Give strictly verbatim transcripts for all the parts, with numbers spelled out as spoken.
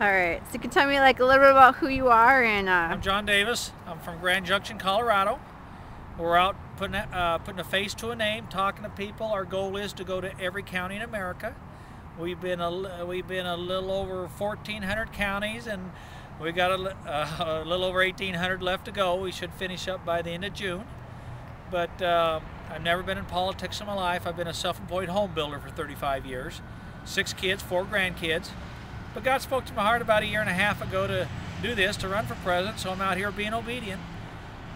All right, so you can tell me like a little bit about who you are and... Uh... I'm John Davis. I'm from Grand Junction, Colorado. We're out putting a, uh, putting a face to a name, talking to people. Our goal is to go to every county in America. We've been a, we've been a little over fourteen hundred counties, and we've got a, uh, a little over eighteen hundred left to go. We should finish up by the end of June. But uh, I've never been in politics in my life. I've been a self-employed home builder for thirty-five years. Six kids, four grandkids. But God spoke to my heart about a year and a half ago to do this, to run for president, so I'm out here being obedient.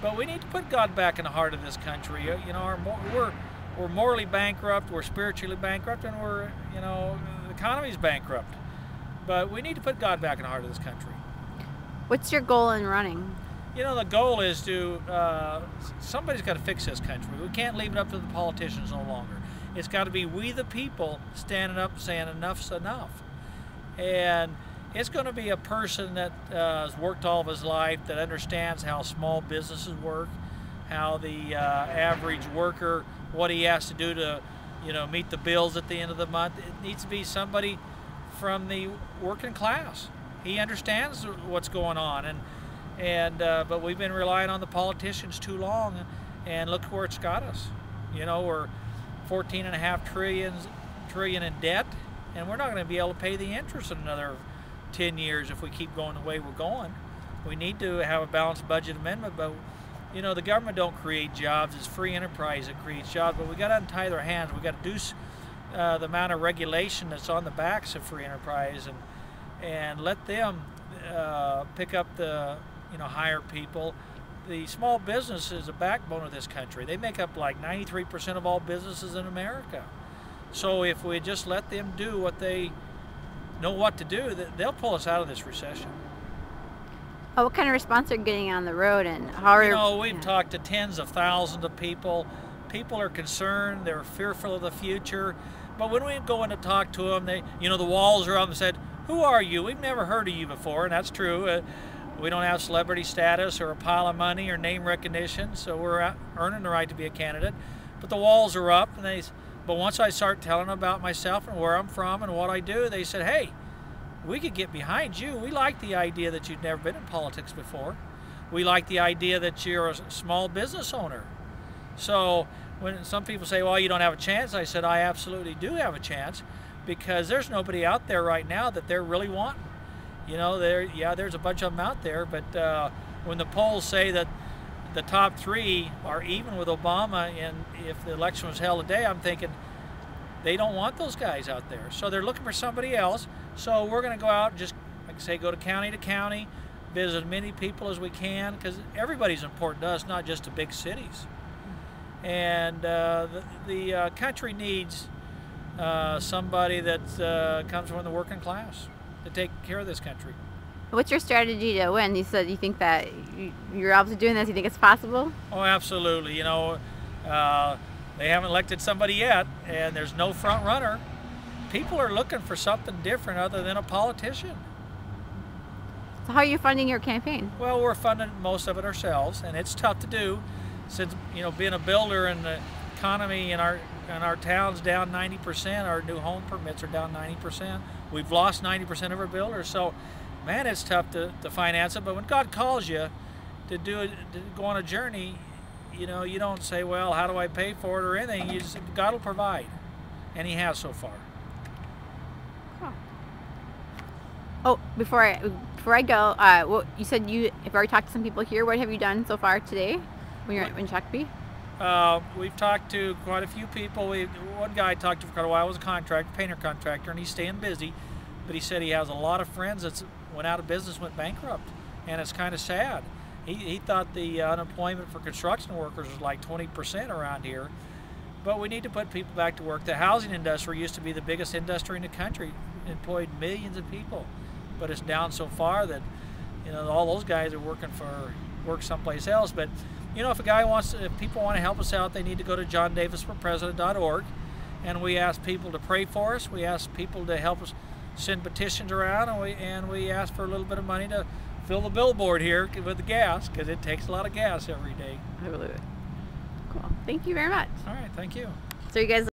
But we need to put God back in the heart of this country. You know, our, we're, we're morally bankrupt, we're spiritually bankrupt, and we're, you know, the economy's bankrupt. But we need to put God back in the heart of this country. What's your goal in running? You know, the goal is to, uh, somebody's got to fix this country. We can't leave it up to the politicians no longer. It's got to be we the people standing up saying enough's enough. And it's going to be a person that uh, has worked all of his life, that understands how small businesses work, how the uh, average worker, what he has to do to, you know, meet the bills at the end of the month. It needs to be somebody from the working class. He understands what's going on, and and uh, but we've been relying on the politicians too long, and look where it's got us. You know, we're fourteen and a half trillion in debt. And we're not going to be able to pay the interest in another ten years if we keep going the way we're going. We need to have a balanced budget amendment, but you know, the government don't create jobs. It's free enterprise that creates jobs, but we got to untie their hands. We got to reduce uh, the amount of regulation that's on the backs of free enterprise, and and let them uh, pick up the, you know, hire people. The small business is the backbone of this country. They make up like ninety-three percent of all businesses in America. So if we just let them do what they know what to do, they'll pull us out of this recession. Oh, what kind of response are you getting on the road? And how are you? Know, we've yeah. talked to tens of thousands of people. People are concerned. They're fearful of the future. But when we go in to talk to them, they, you know, the walls are up and said, "Who are you? We've never heard of you before," and that's true. Uh, we don't have celebrity status or a pile of money or name recognition, so we're out earning the right to be a candidate. But the walls are up, and they. But once I start telling them about myself and where I'm from and what I do, they said, "Hey, we could get behind you. We like the idea that you've never been in politics before. We like the idea that you're a small business owner." So when some people say, "Well, you don't have a chance," I said, "I absolutely do have a chance, because there's nobody out there right now that they're really wanting." You know, there, yeah, there's a bunch of them out there, but uh, when the polls say that the top three are even with Obama, and if the election was held today, I'm thinking they don't want those guys out there. So they're looking for somebody else. So we're going to go out and just, like I say, go to county to county, visit as many people as we can, because everybody's important to us, not just the big cities. And uh, the, the uh, country needs uh, somebody that uh, comes from the working class to take care of this country. What's your strategy to win? You said you think that you're obviously doing this. You think it's possible? Oh, absolutely. You know, uh, they haven't elected somebody yet, and there's no front runner. People are looking for something different other than a politician. So how are you funding your campaign? Well, we're funding most of it ourselves, and it's tough to do, since, you know, being a builder and the economy in our and our town's down ninety percent. Our new home permits are down ninety percent. We've lost ninety percent of our builders. So. Man, it's tough to, to finance it, but when God calls you to do it, to go on a journey, you know, you don't say, "Well, how do I pay for it?" or anything. You just, God will provide, and He has so far. Huh. Oh, before I before I go, uh, well, you said you have already talked to some people here. What have you done so far today when you're in Shakopee? Uh, we've talked to quite a few people. We one guy I talked to for quite a while was a contractor, painter contractor, and he's staying busy, but he said he has a lot of friends that's went out of business, went bankrupt, and it's kind of sad. He, he thought the unemployment for construction workers was like twenty percent around here, but we need to put people back to work. The housing industry used to be the biggest industry in the country, employed millions of people, but it's down so far that, you know, all those guys are working for work someplace else. But you know, if a guy wants to, if people want to help us out, they need to go to John Davis for President dot org, and we ask people to pray for us. We ask people to help us send petitions around, and we, and we ask for a little bit of money to fill the billboard here with the gas, because it takes a lot of gas every day. I believe it. Cool. Thank you very much. All right. Thank you. So you guys